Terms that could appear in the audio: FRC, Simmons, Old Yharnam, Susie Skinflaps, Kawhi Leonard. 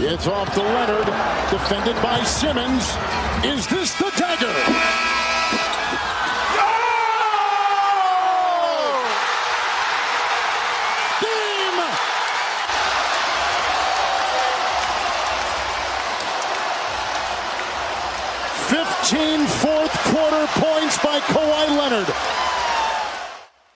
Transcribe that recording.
It's off to Leonard, defended by Simmons. Is this the dagger? No! Game! 15 fourth quarter points by Kawhi Leonard.